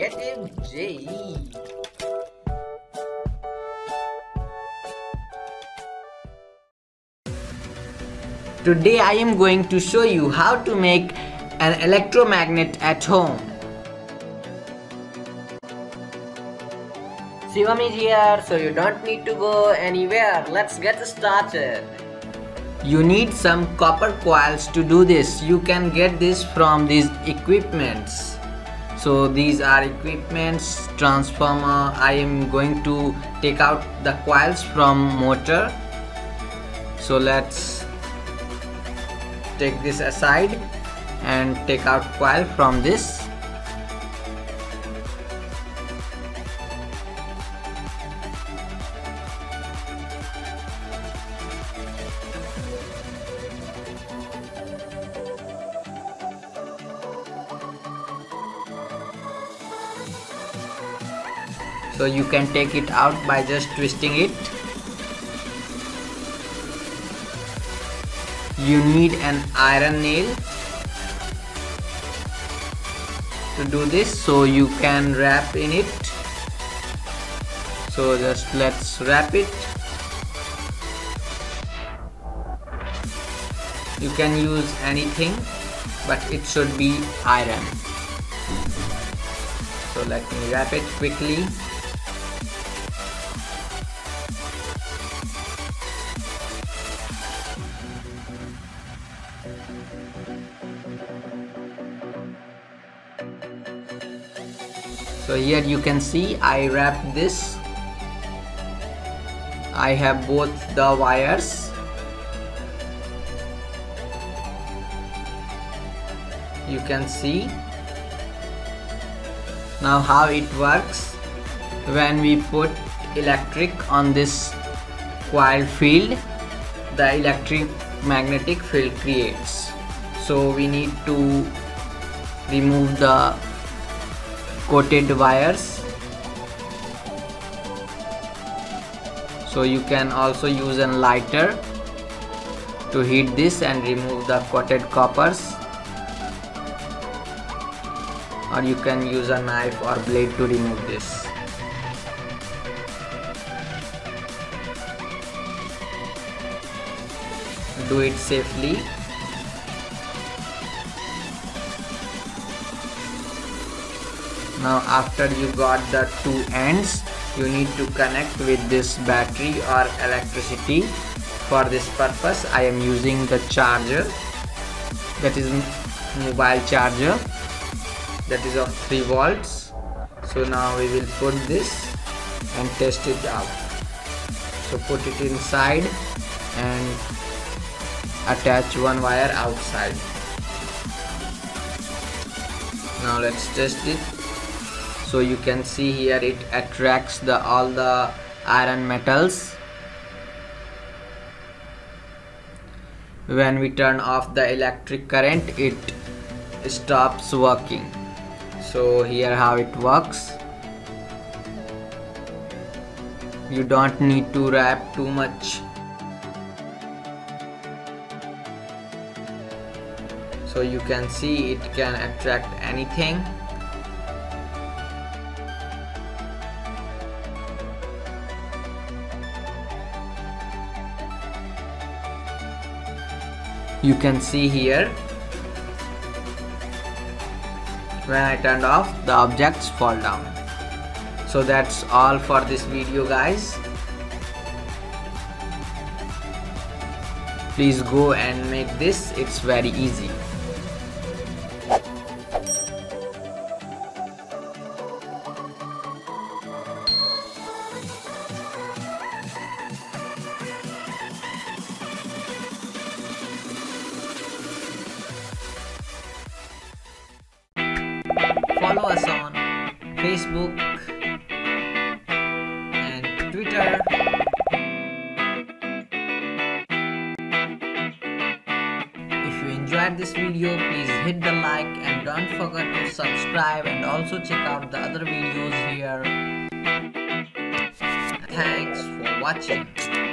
Creative JE. Today I am going to show you how to make an electromagnet at home. Sivam is here, so you don't need to go anywhere. Let's get started. You need some copper coils to do this. You can get this from these equipments. So these are equipments, transformer. I am going to take out the coils from motor. So let's take this aside and take out coil from this. So you can take it out by just twisting it. You need an iron nail to do this, so you can wrap in it. So just let's wrap it. You can use anything, but it should be iron. So let me wrap it quickly. So here you can see I wrapped this. I have both the wires. You can see now how it works when we put electric on this coil field. The electromagnetic field creates. So we need to remove the coated wires. So you can also use a lighter to heat this and remove the coated coppers, or you can use a knife or blade to remove this. Do it safely. Now after you got the two ends, you need to connect with this battery or electricity. For this purpose I am using the charger, that is mobile charger, that is of 3 volts. So now we will put this and test it out. So put it inside and attach one wire outside. Now let's test it. So you can see here it attracts all the iron metals. When we turn off the electric current, it stops working. So here how it works. You don't need to wrap too much. So you can see it can attract anything. You can see here, when I turned off, the objects fall down. So that's all for this video, guys. Please go and make this, it's very easy. Follow us on Facebook and Twitter. If you enjoyed this video, please hit the like and don't forget to subscribe, and also check out the other videos here. Thanks for watching.